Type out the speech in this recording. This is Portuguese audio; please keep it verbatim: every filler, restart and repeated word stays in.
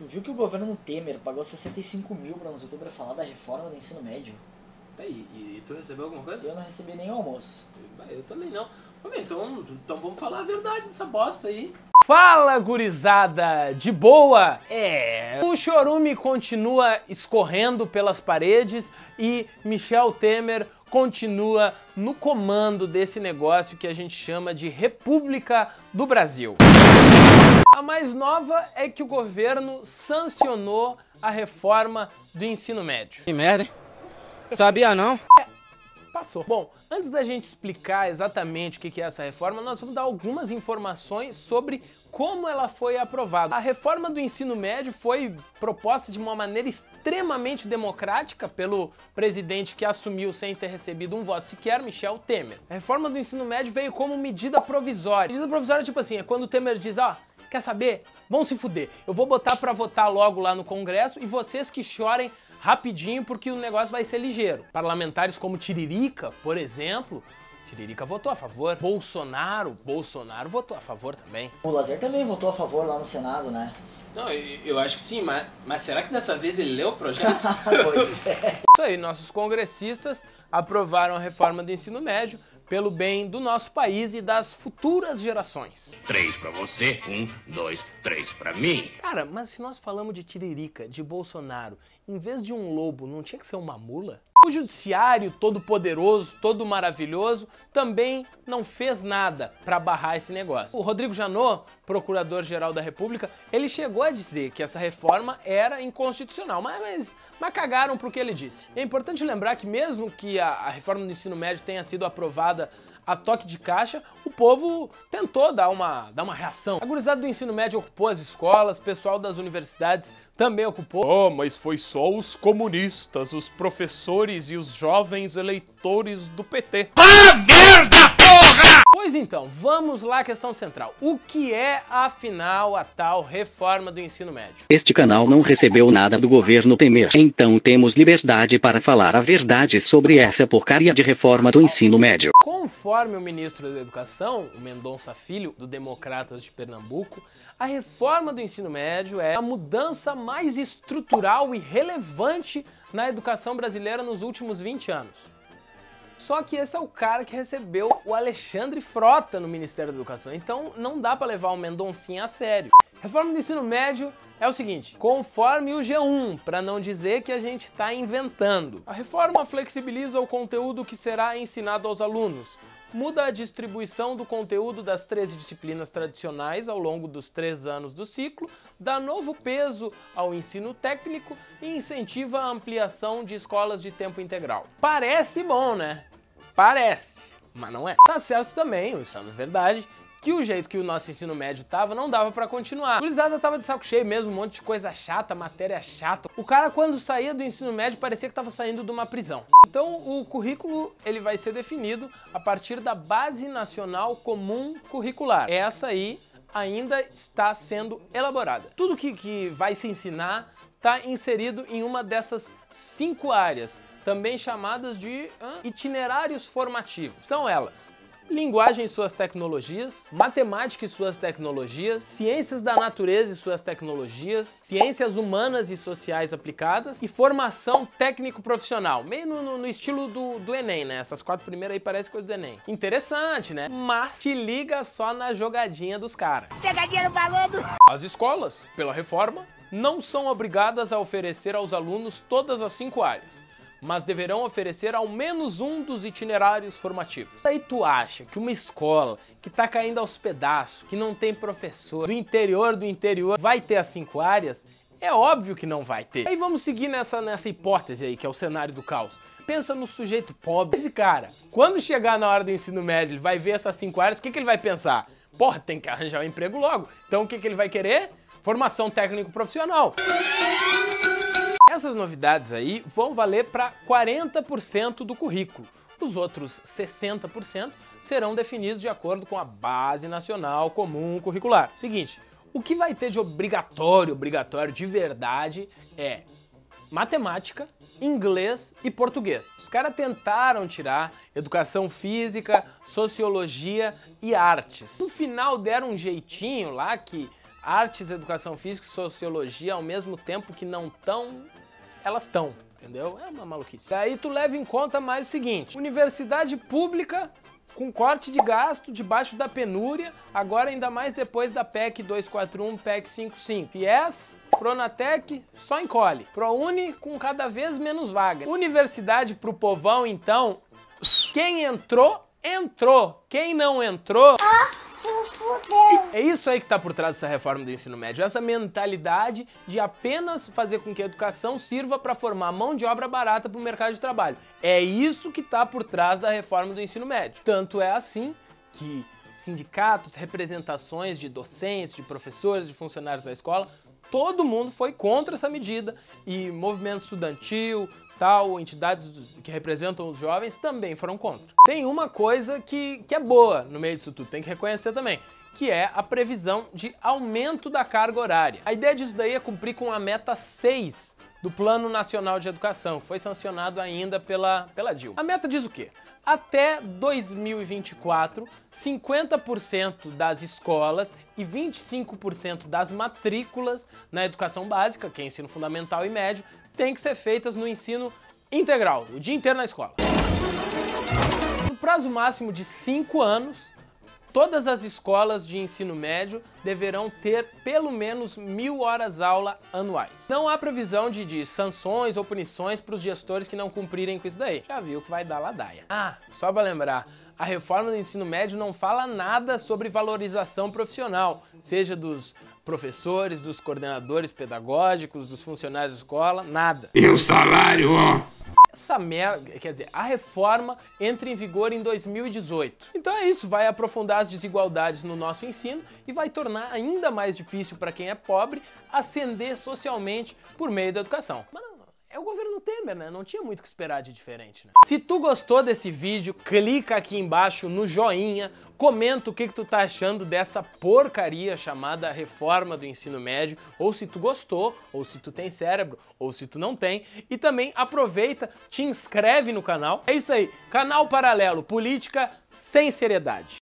Tu viu que o governo Temer pagou sessenta e cinco mil para nos youtubers falar da reforma do ensino médio? Tá, e, e tu recebeu alguma coisa? Eu não recebi nem o almoço. Eu também não. Então, então vamos falar a verdade dessa bosta aí. Fala, gurizada! De boa? É... O chorume continua escorrendo pelas paredes e Michel Temer continua no comando desse negócio que a gente chama de República do Brasil. A mais nova é que o governo sancionou a reforma do ensino médio. Que merda, hein? Sabia não? É, passou. Bom, antes da gente explicar exatamente o que é essa reforma, nós vamos dar algumas informações sobre como ela foi aprovada. A reforma do ensino médio foi proposta de uma maneira extremamente democrática pelo presidente que assumiu sem ter recebido um voto sequer, Michel Temer. A reforma do ensino médio veio como medida provisória. Medida provisória, tipo assim, é quando o Temer diz, ó, oh, quer saber? Vão se fuder. Eu vou botar pra votar logo lá no Congresso e vocês que chorem rapidinho, porque o negócio vai ser ligeiro. Parlamentares como Tiririca, por exemplo, Tiririca votou a favor. Bolsonaro, Bolsonaro votou a favor também. O Lázaro também votou a favor lá no Senado, né? Não, eu, eu acho que sim, mas, mas será que dessa vez ele leu o projeto? Pois é. Isso aí, nossos congressistas aprovaram a reforma do ensino médio pelo bem do nosso país e das futuras gerações. Três pra você, um, dois, três pra mim. Cara, mas se nós falamos de Tiririca, de Bolsonaro, em vez de um lobo, não tinha que ser uma mula? O judiciário todo poderoso, todo maravilhoso, também não fez nada pra barrar esse negócio. O Rodrigo Janot, procurador-geral da República, ele chegou a dizer que essa reforma era inconstitucional, mas, mas cagaram pro que ele disse. É importante lembrar que mesmo que a, a reforma do ensino médio tenha sido aprovada a toque de caixa, o povo tentou dar uma, dar uma reação. A gurizada do ensino médio ocupou as escolas, o pessoal das universidades também ocupou. Oh, mas foi só os comunistas, os professores e os jovens eleitores do P T. Ah, merda, porra! Pois então, vamos lá à questão central. O que é, afinal, a tal reforma do ensino médio? Este canal não recebeu nada do governo Temer, então temos liberdade para falar a verdade sobre essa porcaria de reforma do ensino médio. Conforme o ministro da Educação, o Mendonça Filho, do Democratas de Pernambuco, a reforma do ensino médio é a mudança mais estrutural e relevante na educação brasileira nos últimos vinte anos. Só que esse é o cara que recebeu o Alexandre Frota no Ministério da Educação, então não dá pra levar o Mendoncinha a sério. Reforma do ensino médio é o seguinte, conforme o G um, pra não dizer que a gente tá inventando. A reforma flexibiliza o conteúdo que será ensinado aos alunos, muda a distribuição do conteúdo das treze disciplinas tradicionais ao longo dos três anos do ciclo, dá novo peso ao ensino técnico e incentiva a ampliação de escolas de tempo integral. Parece bom, né? Parece, mas não é. Tá certo também, isso é verdade, que o jeito que o nosso ensino médio tava não dava pra continuar. A gurizada tava de saco cheio mesmo, um monte de coisa chata, matéria chata. O cara quando saía do ensino médio parecia que tava saindo de uma prisão. Então o currículo ele vai ser definido a partir da Base Nacional Comum Curricular. Essa aí ainda está sendo elaborada. Tudo que, que vai se ensinar está inserido em uma dessas cinco áreas, também chamadas de hum, itinerários formativos. São elas: linguagem e suas tecnologias, matemática e suas tecnologias, ciências da natureza e suas tecnologias, ciências humanas e sociais aplicadas e formação técnico-profissional, meio no, no estilo do, do Enem, né? Essas quatro primeiras aí parecem coisa do Enem. Interessante, né? Mas se liga só na jogadinha dos caras. Pegadinha no balão! As escolas, pela reforma, não são obrigadas a oferecer aos alunos todas as cinco áreas, mas deverão oferecer ao menos um dos itinerários formativos. Aí tu acha que uma escola que tá caindo aos pedaços, que não tem professor, do interior do interior, vai ter as cinco áreas? É óbvio que não vai ter. Aí vamos seguir nessa, nessa hipótese aí, que é o cenário do caos. Pensa no sujeito pobre. Esse cara, quando chegar na hora do ensino médio, ele vai ver essas cinco áreas, o que, que ele vai pensar? Porra, tem que arranjar um emprego logo. Então o que, que ele vai querer? Formação técnico-profissional. Essas novidades aí vão valer para quarenta por cento do currículo. Os outros sessenta por cento serão definidos de acordo com a Base Nacional Comum Curricular. Seguinte, o que vai ter de obrigatório, obrigatório de verdade é matemática, inglês e português. Os caras tentaram tirar educação física, sociologia e artes. No final deram um jeitinho lá que artes, educação física e sociologia ao mesmo tempo que não estão, elas estão, entendeu? É uma maluquice. Daí tu leva em conta mais o seguinte, universidade pública com corte de gasto, debaixo da penúria, agora ainda mais depois da PEC dois quatro um, PEC cinquenta e cinco. Fies, Pronatec, só encolhe. ProUni com cada vez menos vaga. Universidade pro povão, então, quem entrou, entrou. Quem não entrou... Ah. É isso aí que tá por trás dessa reforma do ensino médio, essa mentalidade de apenas fazer com que a educação sirva para formar mão de obra barata para o mercado de trabalho. É isso que tá por trás da reforma do ensino médio. Tanto é assim que sindicatos, representações de docentes, de professores, de funcionários da escola, todo mundo foi contra essa medida e movimento estudantil, tal, entidades que representam os jovens também foram contra. Tem uma coisa que, que é boa no meio disso tudo, tem que reconhecer também, que é a previsão de aumento da carga horária. A ideia disso daí é cumprir com a meta seis do Plano Nacional de Educação, que foi sancionado ainda pela, pela Dilma. A meta diz o quê? Até dois mil e vinte e quatro, cinquenta por cento das escolas e vinte e cinco por cento das matrículas na educação básica, que é ensino fundamental e médio, tem que ser feitas no ensino integral, o dia inteiro na escola. No prazo máximo de cinco anos, todas as escolas de ensino médio deverão ter pelo menos mil horas-aula anuais. Não há previsão de, de sanções ou punições para os gestores que não cumprirem com isso daí. Já viu que vai dar ladaia. Ah, só para lembrar, a reforma do ensino médio não fala nada sobre valorização profissional, seja dos professores, dos coordenadores pedagógicos, dos funcionários de escola, nada. E o salário, ó! Essa merda, quer dizer, a reforma entra em vigor em dois mil e dezoito. Então é isso, vai aprofundar as desigualdades no nosso ensino e vai tornar ainda mais difícil para quem é pobre ascender socialmente por meio da educação. Mas não, é o governo Temer, né? Não tinha muito o que esperar de diferente, né? Se tu gostou desse vídeo, clica aqui embaixo no joinha, comenta o que, que tu tá achando dessa porcaria chamada reforma do ensino médio, ou se tu gostou, ou se tu tem cérebro, ou se tu não tem, e também aproveita, te inscreve no canal. É isso aí, canal paralelo, política sem seriedade.